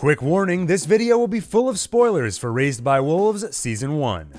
Quick warning, this video will be full of spoilers for Raised by Wolves Season 1.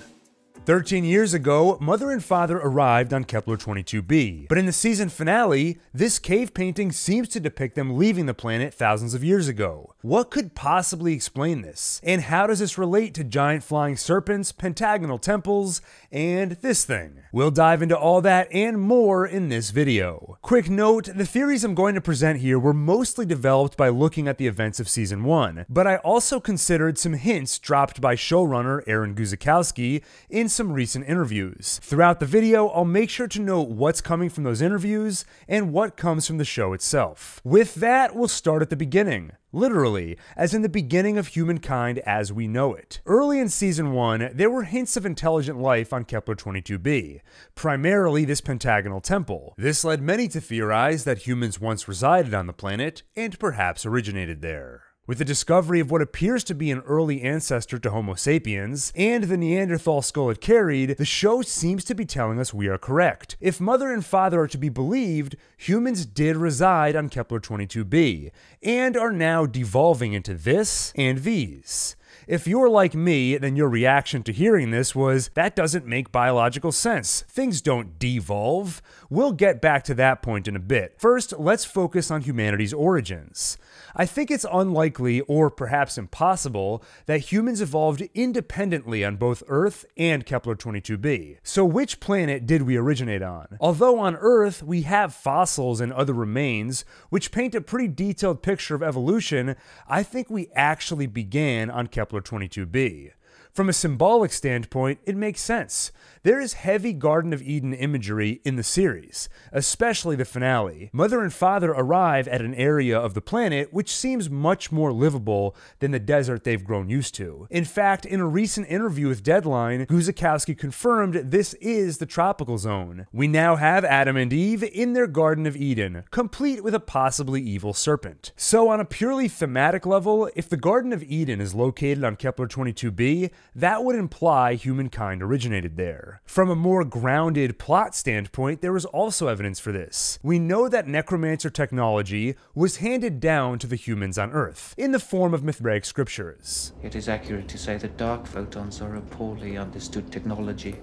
13 years ago, mother and father arrived on Kepler-22b, but in the season finale, this cave painting seems to depict them leaving the planet thousands of years ago. What could possibly explain this? And how does this relate to giant flying serpents, pentagonal temples, and this thing? We'll dive into all that and more in this video. Quick note, the theories I'm going to present here were mostly developed by looking at the events of season 1, but I also considered some hints dropped by showrunner Aaron Guzikowski in some recent interviews. Throughout the video, I'll make sure to note what's coming from those interviews and what comes from the show itself. With that, we'll start at the beginning. Literally, as in the beginning of humankind as we know it. Early in Season 1, there were hints of intelligent life on Kepler-22b, primarily this pentagonal temple. This led many to theorize that humans once resided on the planet and perhaps originated there. With the discovery of what appears to be an early ancestor to Homo sapiens, and the Neanderthal skull it carried, the show seems to be telling us we are correct. If mother and father are to be believed, humans did reside on Kepler-22b, and are now devolving into this and these. If you're like me, then your reaction to hearing this was, that doesn't make biological sense. Things don't devolve. We'll get back to that point in a bit. First, let's focus on humanity's origins. I think it's unlikely, or perhaps impossible, that humans evolved independently on both Earth and Kepler-22b. So which planet did we originate on? Although on Earth, we have fossils and other remains, which paint a pretty detailed picture of evolution, I think we actually began on Kepler-22b. From a symbolic standpoint, it makes sense. There is heavy Garden of Eden imagery in the series, especially the finale. Mother and father arrive at an area of the planet which seems much more livable than the desert they've grown used to. In fact, in a recent interview with Deadline, Guzikowski confirmed this is the tropical zone. We now have Adam and Eve in their Garden of Eden, complete with a possibly evil serpent. So on a purely thematic level, if the Garden of Eden is located on Kepler-22b, that would imply humankind originated there. From a more grounded plot standpoint, there is also evidence for this. We know that necromancer technology was handed down to the humans on Earth, in the form of Mithraic scriptures. It is accurate to say that dark photons are a poorly understood technology.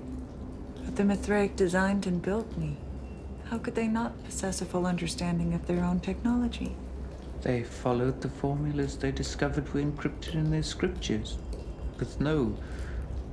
But the Mithraic designed and built me. How could they not possess a full understanding of their own technology? They followed the formulas they discovered were encrypted in their scriptures, with no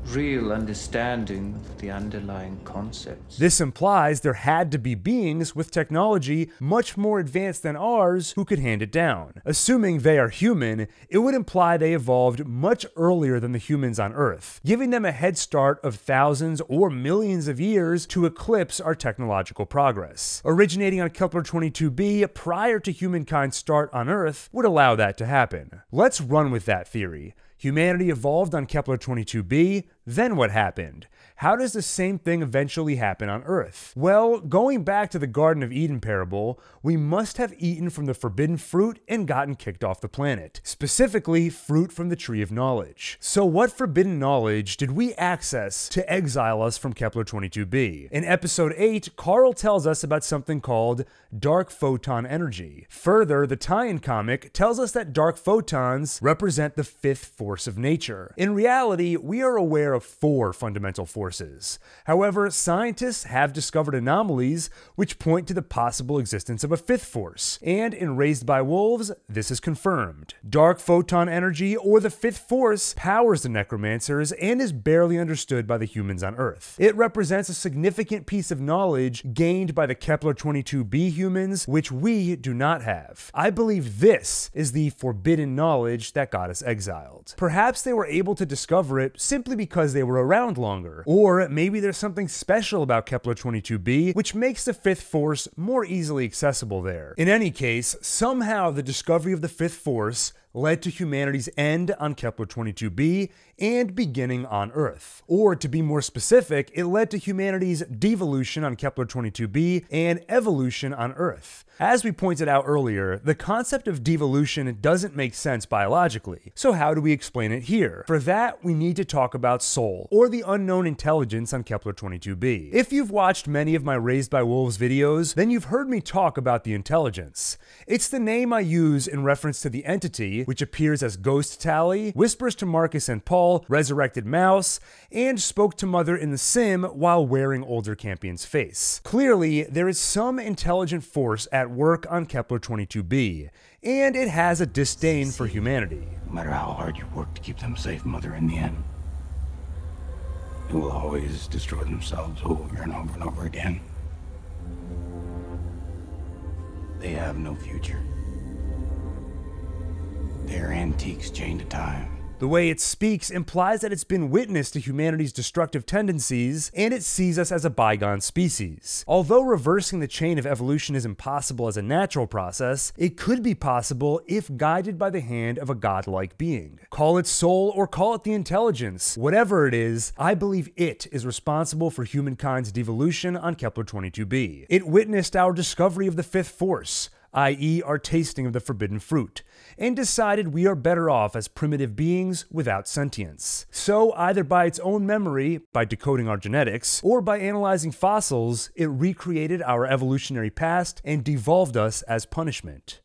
real understanding of the underlying concepts. This implies there had to be beings with technology much more advanced than ours who could hand it down. Assuming they are human, it would imply they evolved much earlier than the humans on Earth, giving them a head start of thousands or millions of years to eclipse our technological progress. Originating on Kepler-22b prior to humankind's start on Earth would allow that to happen. Let's run with that theory. Humanity evolved on Kepler-22b, then what happened? How does the same thing eventually happen on Earth? Well, going back to the Garden of Eden parable, we must have eaten from the forbidden fruit and gotten kicked off the planet, specifically fruit from the Tree of Knowledge. So what forbidden knowledge did we access to exile us from Kepler-22b? In episode 8, Carl tells us about something called Dark Photon Energy. Further, the tie-in comic tells us that dark photons represent the fifth force of nature. In reality, we are aware of four fundamental forces. However, scientists have discovered anomalies which point to the possible existence of a fifth force, and in Raised by Wolves, this is confirmed. Dark photon energy, or the fifth force, powers the necromancers and is barely understood by the humans on Earth. It represents a significant piece of knowledge gained by the Kepler-22b humans, which we do not have. I believe this is the forbidden knowledge that got us exiled. Perhaps they were able to discover it simply because they were around longer. Or maybe there's something special about Kepler-22b which makes the fifth force more easily accessible there. In any case, somehow the discovery of the fifth force led to humanity's end on Kepler-22b and beginning on Earth. Or to be more specific, it led to humanity's devolution on Kepler-22b and evolution on Earth. As we pointed out earlier, the concept of devolution doesn't make sense biologically, so how do we explain it here? For that, we need to talk about Sol, or the unknown intelligence on Kepler-22b. If you've watched many of my Raised by Wolves videos, then you've heard me talk about the intelligence. It's the name I use in reference to the entity which appears as Ghost Tally, whispers to Marcus and Paul, resurrected Mouse, and spoke to Mother in the sim while wearing older Campion's face. Clearly, there is some intelligent force at work on Kepler-22b, and it has a disdain for humanity. No matter how hard you work to keep them safe, Mother, in the end, you will always destroy themselves over and over and over again. They have no future. They're antiques chained to time. The way it speaks implies that it's been witness to humanity's destructive tendencies, and it sees us as a bygone species. Although reversing the chain of evolution is impossible as a natural process, it could be possible if guided by the hand of a godlike being. Call it soul or call it the intelligence. Whatever it is, I believe it is responsible for humankind's devolution on Kepler-22b. It witnessed our discovery of the fifth force, i.e. our tasting of the forbidden fruit, and decided we are better off as primitive beings without sentience. So, either by its own memory, by decoding our genetics, or by analyzing fossils, it recreated our evolutionary past and devolved us as punishment.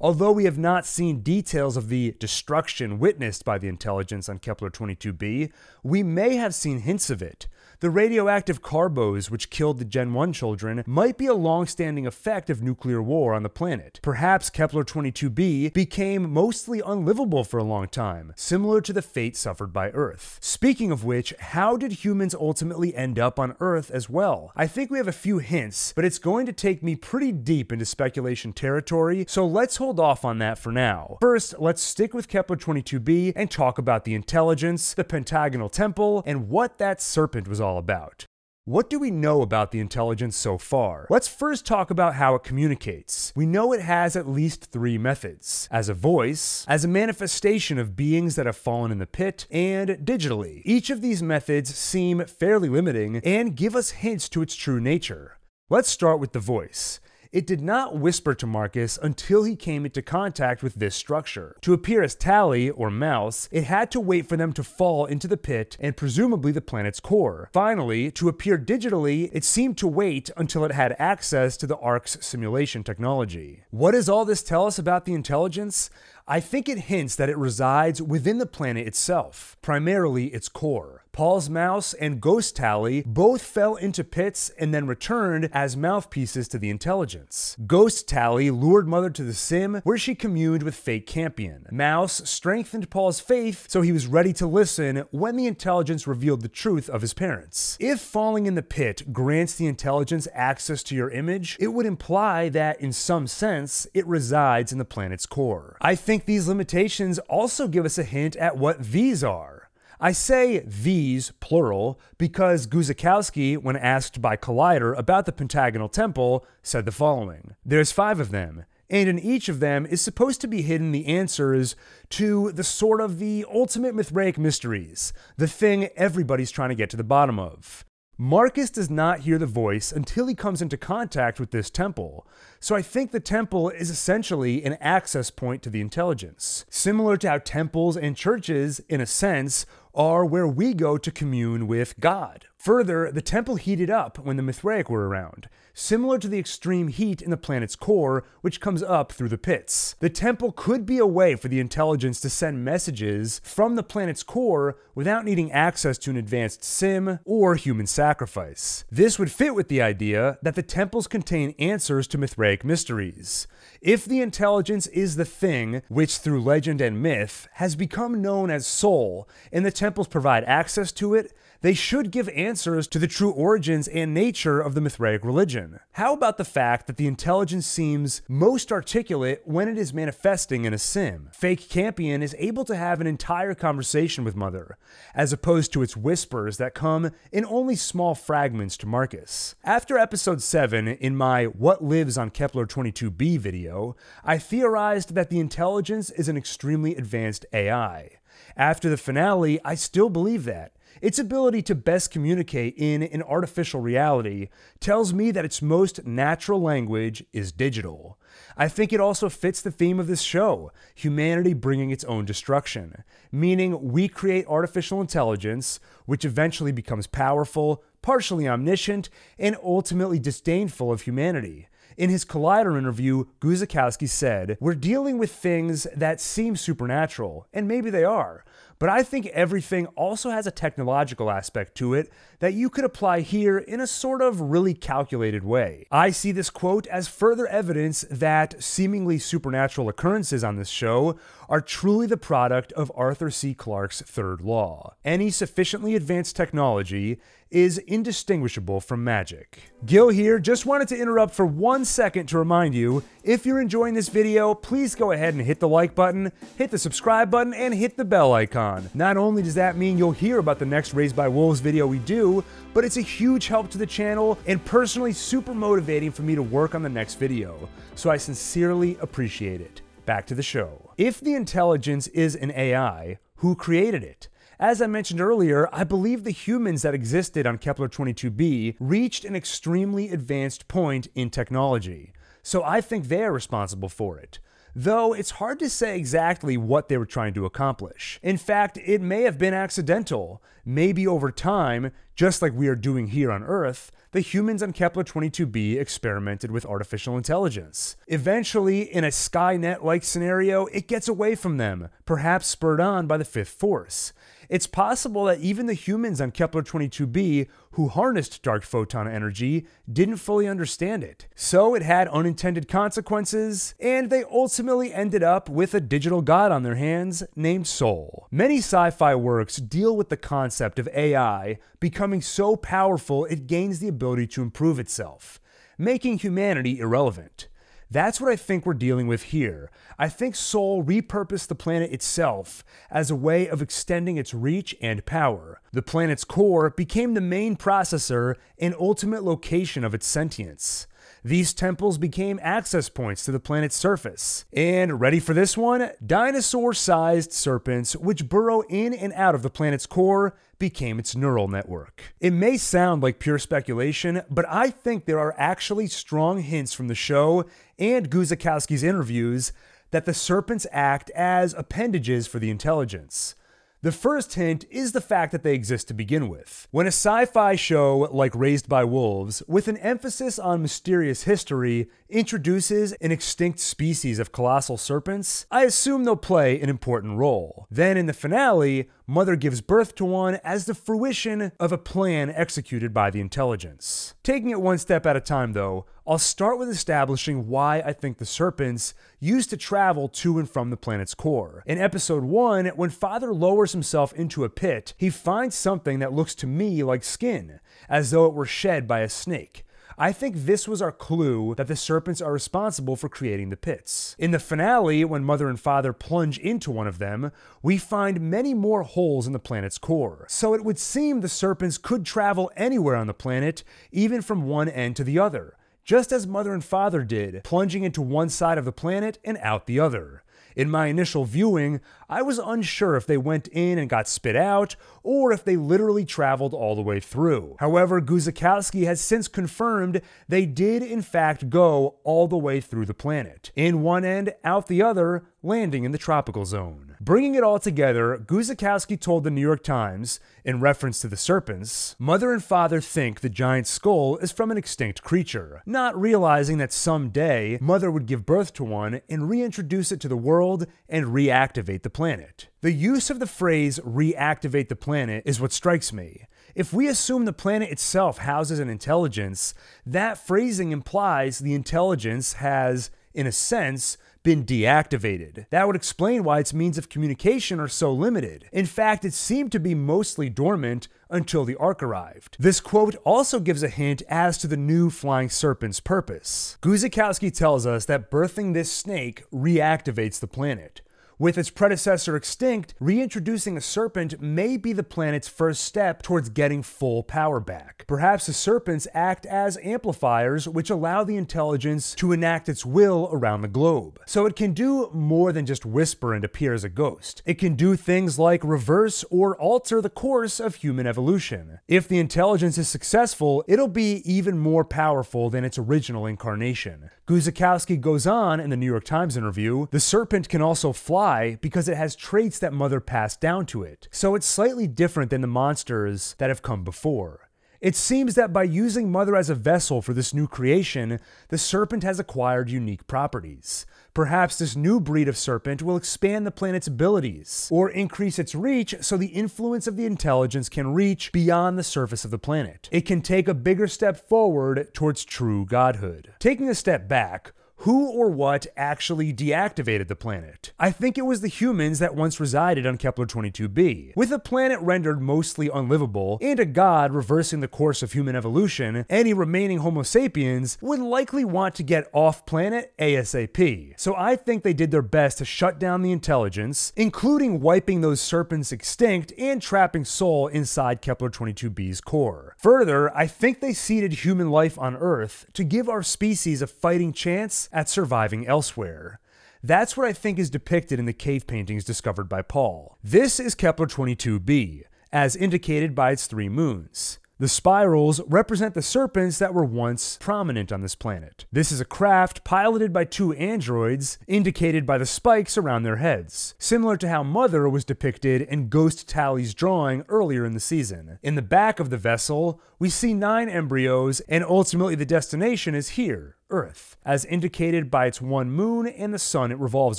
Although we have not seen details of the destruction witnessed by the intelligence on Kepler-22b, we may have seen hints of it. The radioactive carbos which killed the Gen 1 children might be a long-standing effect of nuclear war on the planet. Perhaps Kepler-22b became mostly unlivable for a long time, similar to the fate suffered by Earth. Speaking of which, how did humans ultimately end up on Earth as well? I think we have a few hints, but it's going to take me pretty deep into speculation territory, so let's hold off on that for now. First, let's stick with Kepler-22b and talk about the intelligence, the Pentagonal Temple, and what that serpent was all about. What do we know about the intelligence so far? Let's first talk about how it communicates. We know it has at least three methods: as a voice, as a manifestation of beings that have fallen in the pit, and digitally. Each of these methods seem fairly limiting and give us hints to its true nature. Let's start with the voice. It did not whisper to Marcus until he came into contact with this structure. To appear as Tally, or Mouse, it had to wait for them to fall into the pit and presumably the planet's core. Finally, to appear digitally, it seemed to wait until it had access to the Ark's simulation technology. What does all this tell us about the intelligence? I think it hints that it resides within the planet itself, primarily its core. Paul's Mouse and Ghost Tally both fell into pits and then returned as mouthpieces to the intelligence. Ghost Tally lured Mother to the sim where she communed with fake Campion. Mouse strengthened Paul's faith so he was ready to listen when the intelligence revealed the truth of his parents. If falling in the pit grants the intelligence access to your image, it would imply that, in some sense, it resides in the planet's core. I think these limitations also give us a hint at what these are. I say these, plural, because Guzikowski, when asked by Collider about the Pentagonal Temple, said the following. There's 5 of them, and in each of them is supposed to be hidden the answers to the ultimate Mithraic mysteries, the thing everybody's trying to get to the bottom of. Marcus does not hear the voice until he comes into contact with this temple, so I think the temple is essentially an access point to the intelligence. Similar to how temples and churches, in a sense, are where we go to commune with God. Further, the temple heated up when the Mithraic were around, similar to the extreme heat in the planet's core, which comes up through the pits. The temple could be a way for the intelligence to send messages from the planet's core without needing access to an advanced sim or human sacrifice. This would fit with the idea that the temples contain answers to Mithraic mysteries. If the intelligence is the thing, which through legend and myth has become known as Sol, and the temples provide access to it, they should give answers to the true origins and nature of the Mithraic religion. How about the fact that the intelligence seems most articulate when it is manifesting in a sim? Fake Campion is able to have an entire conversation with Mother, as opposed to its whispers that come in only small fragments to Marcus. After episode 7, in my What Lives on Kepler-22b video, I theorized that the intelligence is an extremely advanced AI. After the finale, I still believe that. Its ability to best communicate in an artificial reality tells me that its most natural language is digital. I think it also fits the theme of this show, humanity bringing its own destruction, meaning we create artificial intelligence, which eventually becomes powerful, partially omniscient, and ultimately disdainful of humanity. In his Collider interview, Guzikowski said, "We're dealing with things that seem supernatural, and maybe they are, but I think everything also has a technological aspect to it that you could apply here in a sort of really calculated way." I see this quote as further evidence that seemingly supernatural occurrences on this show are truly the product of Arthur C. Clarke's third law. Any sufficiently advanced technology is indistinguishable from magic. Gil here, just wanted to interrupt for 1 second to remind you, if you're enjoying this video, please go ahead and hit the like button, hit the subscribe button, and hit the bell icon. Not only does that mean you'll hear about the next Raised by Wolves video we do, but it's a huge help to the channel and personally super motivating for me to work on the next video, so I sincerely appreciate it. Back to the show. If the intelligence is an AI, who created it? As I mentioned earlier, I believe the humans that existed on Kepler-22b reached an extremely advanced point in technology, so I think they are responsible for it, though it's hard to say exactly what they were trying to accomplish. In fact, it may have been accidental. Maybe over time, just like we are doing here on Earth, the humans on Kepler-22b experimented with artificial intelligence. Eventually, in a Skynet-like scenario, it gets away from them, perhaps spurred on by the fifth force. It's possible that even the humans on Kepler-22b who harnessed dark photon energy didn't fully understand it, so it had unintended consequences, and they ultimately ended up with a digital god on their hands named Sol. Many sci-fi works deal with the concept of AI becoming so powerful it gains the ability to improve itself, making humanity irrelevant. That's what I think we're dealing with here. I think Sol repurposed the planet itself as a way of extending its reach and power. The planet's core became the main processor and ultimate location of its sentience. These temples became access points to the planet's surface. And ready for this one? Dinosaur-sized serpents, which burrow in and out of the planet's core, became its neural network. It may sound like pure speculation, but I think there are actually strong hints from the show and Guzikowski's interviews that the serpents act as appendages for the intelligence. The first hint is the fact that they exist to begin with. When a sci-fi show like Raised by Wolves, with an emphasis on mysterious history, introduces an extinct species of colossal serpents, I assume they'll play an important role. Then in the finale, Mother gives birth to one as the fruition of a plan executed by the intelligence. Taking it one step at a time though, I'll start with establishing why I think the serpents used to travel to and from the planet's core. In episode 1, when Father lowers himself into a pit, he finds something that looks to me like skin, as though it were shed by a snake. I think this was our clue that the serpents are responsible for creating the pits. In the finale, when Mother and Father plunge into one of them, we find many more holes in the planet's core. So it would seem the serpents could travel anywhere on the planet, even from one end to the other, just as Mother and Father did, plunging into one side of the planet and out the other. In my initial viewing, I was unsure if they went in and got spit out, or if they literally traveled all the way through. However, Guzikowski has since confirmed they did in fact go all the way through the planet, in one end, out the other, landing in the tropical zone. Bringing it all together, Guzikowski told the New York Times, in reference to the serpents, Mother and Father think the giant skull is from an extinct creature, not realizing that someday Mother would give birth to one and reintroduce it to the world and reactivate the planet. The use of the phrase reactivate the planet is what strikes me. If we assume the planet itself houses an intelligence, that phrasing implies the intelligence has, in a sense, been deactivated. That would explain why its means of communication are so limited. In fact, it seemed to be mostly dormant until the Ark arrived. This quote also gives a hint as to the new flying serpent's purpose. Guzikowski tells us that birthing this snake reactivates the planet. With its predecessor extinct, reintroducing a serpent may be the planet's first step towards getting full power back. Perhaps the serpents act as amplifiers which allow the intelligence to enact its will around the globe. So it can do more than just whisper and appear as a ghost. It can do things like reverse or alter the course of human evolution. If the intelligence is successful, it'll be even more powerful than its original incarnation. Guzikowski goes on in the New York Times interview, the serpent can also fly because it has traits that Mother passed down to it, so it's slightly different than the monsters that have come before. It seems that by using Mother as a vessel for this new creation, the serpent has acquired unique properties. Perhaps this new breed of serpent will expand the planet's abilities, or increase its reach so the influence of the intelligence can reach beyond the surface of the planet. It can take a bigger step forward towards true godhood. Taking a step back, who or what actually deactivated the planet? I think it was the humans that once resided on Kepler-22b. With a planet rendered mostly unlivable, and a god reversing the course of human evolution, any remaining Homo sapiens would likely want to get off planet ASAP. So I think they did their best to shut down the intelligence, including wiping those serpents extinct and trapping Sol inside Kepler-22b's core. Further, I think they seeded human life on Earth to give our species a fighting chance at surviving elsewhere. That's what I think is depicted in the cave paintings discovered by Paul. This is Kepler-22b, as indicated by its 3 moons. The spirals represent the serpents that were once prominent on this planet. This is a craft piloted by 2 androids, indicated by the spikes around their heads, similar to how Mother was depicted in Ghost Tally's drawing earlier in the season. In the back of the vessel, we see 9 embryos, and ultimately the destination is here, Earth, as indicated by its 1 moon and the sun it revolves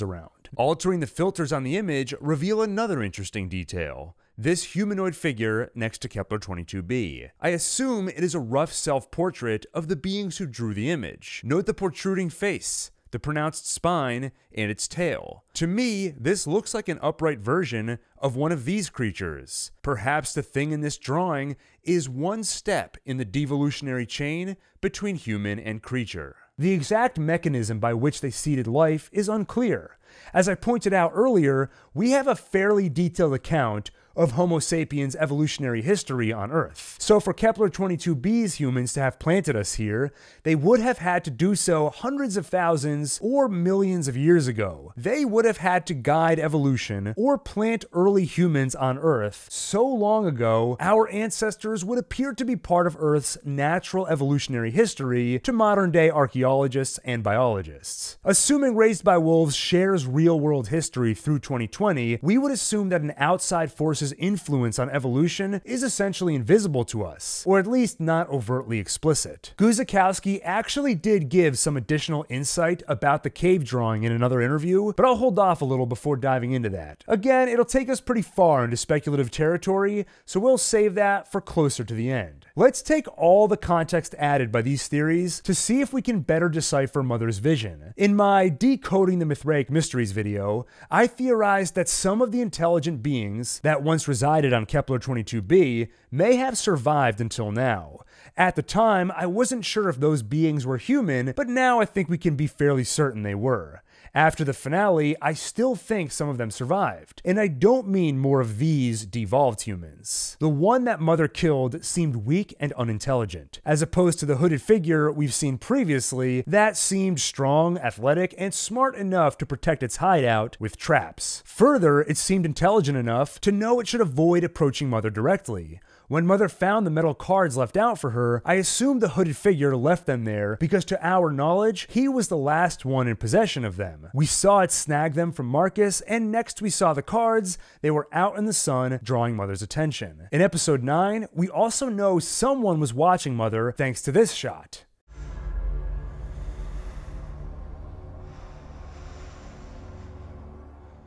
around. Altering the filters on the image reveal another interesting detail: this humanoid figure next to Kepler-22b. I assume it is a rough self-portrait of the beings who drew the image. Note the protruding face, the pronounced spine, and its tail. To me, this looks like an upright version of one of these creatures. Perhaps the thing in this drawing is 1 step in the devolutionary chain between human and creature. The exact mechanism by which they seeded life is unclear. As I pointed out earlier, we have a fairly detailed account of Homo sapiens' evolutionary history on Earth. So for Kepler-22b's humans to have planted us here, they would have had to do so hundreds of thousands or millions of years ago. They would have had to guide evolution or plant early humans on Earth so long ago, our ancestors would appear to be part of Earth's natural evolutionary history to modern-day archaeologists and biologists. Assuming Raised by Wolves shares real-world history through 2020, we would assume that an outside force's influence on evolution is essentially invisible to us, or at least not overtly explicit. Guzikowski actually did give some additional insight about the cave drawing in another interview, but I'll hold off a little before diving into that. Again, it'll take us pretty far into speculative territory, so we'll save that for closer to the end. Let's take all the context added by these theories to see if we can better decipher Mother's vision. In my Decoding the Mithraic Mysteries video, I theorized that some of the intelligent beings that once resided on Kepler-22b may have survived until now. At the time, I wasn't sure if those beings were human, but now I think we can be fairly certain they were. After the finale, I still think some of them survived. And I don't mean more of these devolved humans. The one that Mother killed seemed weak and unintelligent, as opposed to the hooded figure we've seen previously that seemed strong, athletic, and smart enough to protect its hideout with traps. Further, it seemed intelligent enough to know it should avoid approaching Mother directly. When Mother found the metal cards left out for her, I assumed the hooded figure left them there because to our knowledge, he was the last one in possession of them. We saw it snag them from Marcus, and next we saw the cards. They were out in the sun, drawing Mother's attention. In episode 9, we also know someone was watching Mother thanks to this shot.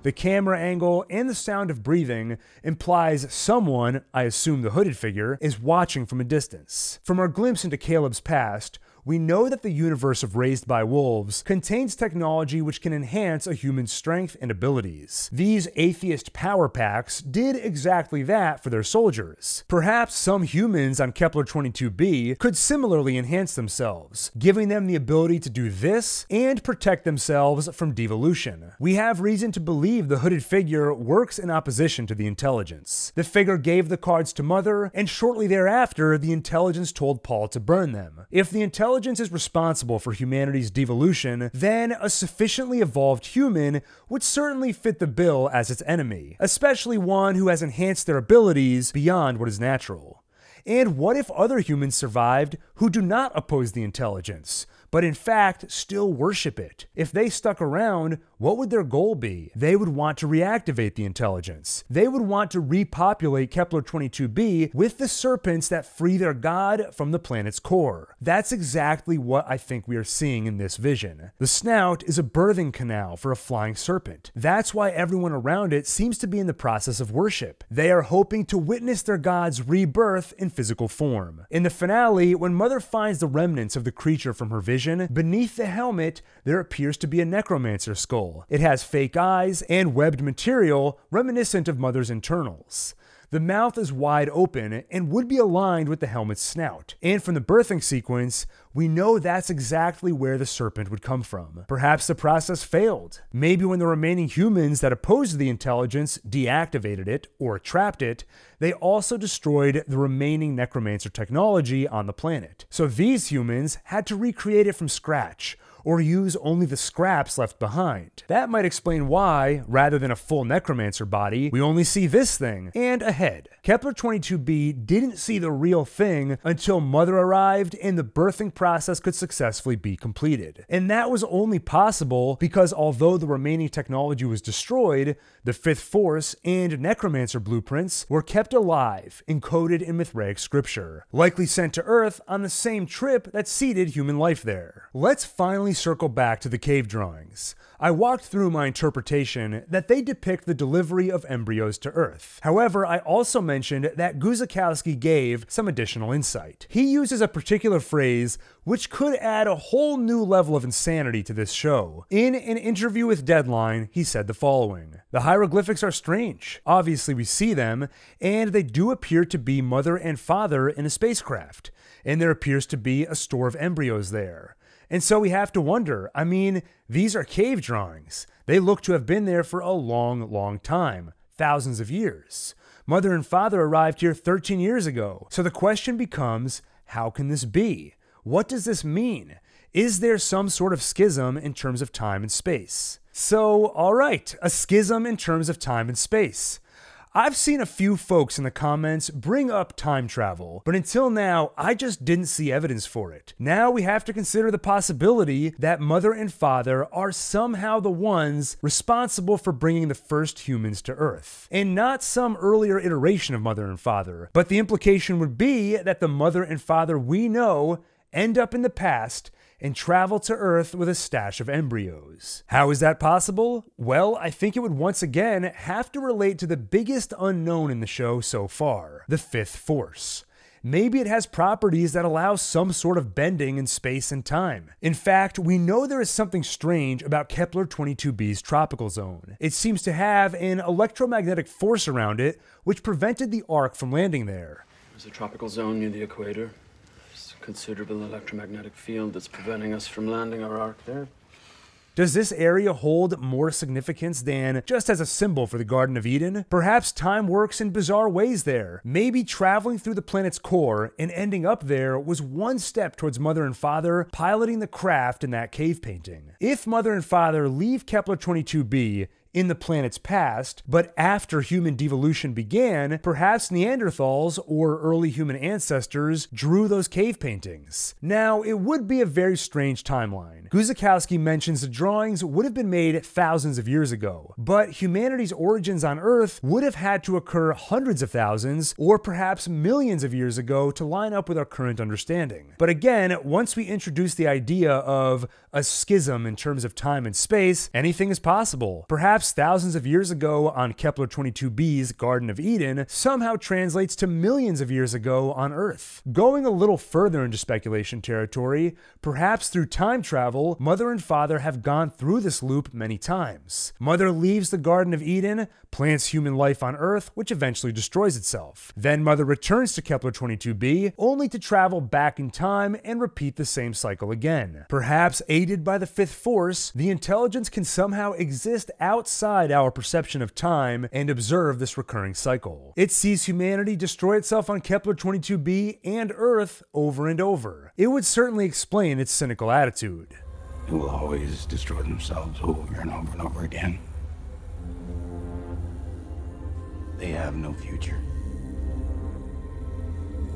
The camera angle and the sound of breathing implies someone, I assume the hooded figure, is watching from a distance. From our glimpse into Caleb's past, we know that the universe of Raised by Wolves contains technology which can enhance a human's strength and abilities. These atheist power packs did exactly that for their soldiers. Perhaps some humans on Kepler-22b could similarly enhance themselves, giving them the ability to do this and protect themselves from devolution. We have reason to believe the hooded figure works in opposition to the intelligence. The figure gave the cards to Mother, and shortly thereafter, the intelligence told Paul to burn them. If the intelligence is responsible for humanity's devolution, then a sufficiently evolved human would certainly fit the bill as its enemy, especially one who has enhanced their abilities beyond what is natural. And what if other humans survived who do not oppose the intelligence, but in fact still worship it? If they stuck around, what would their goal be? They would want to reactivate the intelligence. They would want to repopulate Kepler-22b with the serpents that free their god from the planet's core. That's exactly what I think we are seeing in this vision. The snout is a birthing canal for a flying serpent. That's why everyone around it seems to be in the process of worship. They are hoping to witness their god's rebirth in physical form. In the finale, when Mother finds the remnants of the creature from her vision, beneath the helmet, there appears to be a necromancer skull. It has fake eyes and webbed material reminiscent of Mother's internals. The mouth is wide open and would be aligned with the helmet's snout. And from the birthing sequence, we know that's exactly where the serpent would come from. Perhaps the process failed. Maybe when the remaining humans that opposed the intelligence deactivated it or trapped it, they also destroyed the remaining necromancer technology on the planet. So these humans had to recreate it from scratch, or use only the scraps left behind. That might explain why, rather than a full necromancer body, we only see this thing and a head. Kepler-22b didn't see the real thing until Mother arrived and the birthing process could successfully be completed. And that was only possible because although the remaining technology was destroyed, the Fifth Force and necromancer blueprints were kept alive, encoded in Mithraic scripture, likely sent to Earth on the same trip that seeded human life there. Let's finally circle back to the cave drawings. I walked through my interpretation that they depict the delivery of embryos to Earth. However, I also mentioned that Guzikowski gave some additional insight. He uses a particular phrase which could add a whole new level of insanity to this show. In an interview with Deadline, he said the following: "The hieroglyphics are strange. Obviously we see them, and they do appear to be Mother and Father in a spacecraft, and there appears to be a store of embryos there. And so we have to wonder, I mean, these are cave drawings. They look to have been there for a long, long time, thousands of years. Mother and Father arrived here 13 years ago. So the question becomes, how can this be? What does this mean? Is there some sort of schism in terms of time and space?" So, all right, a schism in terms of time and space. I've seen a few folks in the comments bring up time travel, but until now, I just didn't see evidence for it. Now we have to consider the possibility that Mother and Father are somehow the ones responsible for bringing the first humans to Earth, and not some earlier iteration of Mother and Father. But the implication would be that the Mother and Father we know end up in the past and travel to Earth with a stash of embryos. How is that possible? Well, I think it would once again have to relate to the biggest unknown in the show so far, the Fifth Force. Maybe it has properties that allow some sort of bending in space and time. In fact, we know there is something strange about Kepler-22b's tropical zone. It seems to have an electromagnetic force around it, which prevented the ark from landing there. There's a tropical zone near the equator. Considerable electromagnetic field that's preventing us from landing our ark there. Does this area hold more significance than just as a symbol for the Garden of Eden? Perhaps time works in bizarre ways there. Maybe traveling through the planet's core and ending up there was one step towards Mother and Father piloting the craft in that cave painting. If Mother and Father leave Kepler-22b in the planet's past, but after human devolution began, perhaps Neanderthals or early human ancestors drew those cave paintings. Now, it would be a very strange timeline. Guzikowski mentions the drawings would have been made thousands of years ago, but humanity's origins on Earth would have had to occur hundreds of thousands or perhaps millions of years ago to line up with our current understanding. But again, once we introduce the idea of a schism in terms of time and space, anything is possible. Perhaps thousands of years ago on Kepler-22b's Garden of Eden somehow translates to millions of years ago on Earth. Going a little further into speculation territory, perhaps through time travel, Mother and Father have gone through this loop many times. Mother leaves the Garden of Eden, plants human life on Earth, which eventually destroys itself. Then Mother returns to Kepler-22b, only to travel back in time and repeat the same cycle again. Perhaps aided by the Fifth Force, the intelligence can somehow exist outside our perception of time and observe this recurring cycle. It sees humanity destroy itself on Kepler-22b and Earth over and over. It would certainly explain its cynical attitude. They will always destroy themselves over and over again. They have no future.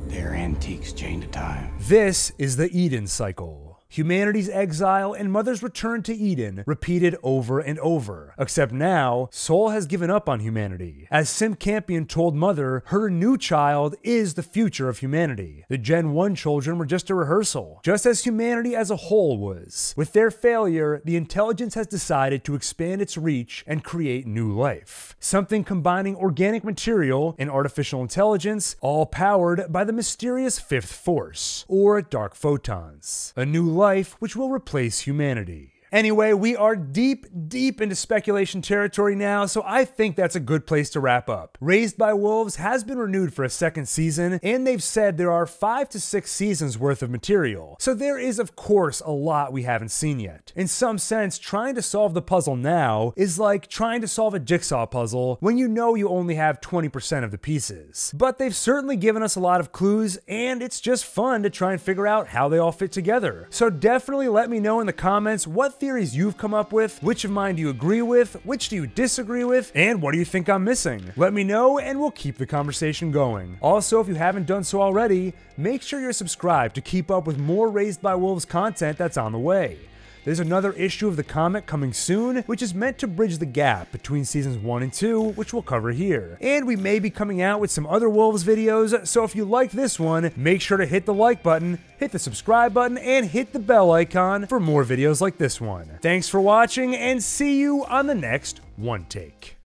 They are antiques chained to time. This is the Eden cycle. humanity's exile, and Mother's return to Eden repeated over and over. Except now, Sol has given up on humanity. As Simp Campion told Mother, her new child is the future of humanity. The Gen 1 children were just a rehearsal, just as humanity as a whole was. With their failure, the intelligence has decided to expand its reach and create new life. Something combining organic material and artificial intelligence, all powered by the mysterious fifth force, or dark photons. A new life which will replace humanity. Anyway, we are deep into speculation territory now, so I think that's a good place to wrap up. Raised by Wolves has been renewed for a second season, and they've said there are 5 to 6 seasons worth of material. So there is, of course, a lot we haven't seen yet. In some sense, trying to solve the puzzle now is like trying to solve a jigsaw puzzle when you know you only have 20% of the pieces. But they've certainly given us a lot of clues, and it's just fun to try and figure out how they all fit together. So definitely let me know in the comments what theories you've come up with, which of mine do you agree with, which do you disagree with, and what do you think I'm missing? Let me know and we'll keep the conversation going. Also, if you haven't done so already, make sure you're subscribed to keep up with more Raised by Wolves content that's on the way. There's another issue of the comic coming soon, which is meant to bridge the gap between seasons 1 and 2, which we'll cover here. And we may be coming out with some other Wolves videos, so if you like this one, make sure to hit the like button, hit the subscribe button, and hit the bell icon for more videos like this one. Thanks for watching, and see you on the next One Take.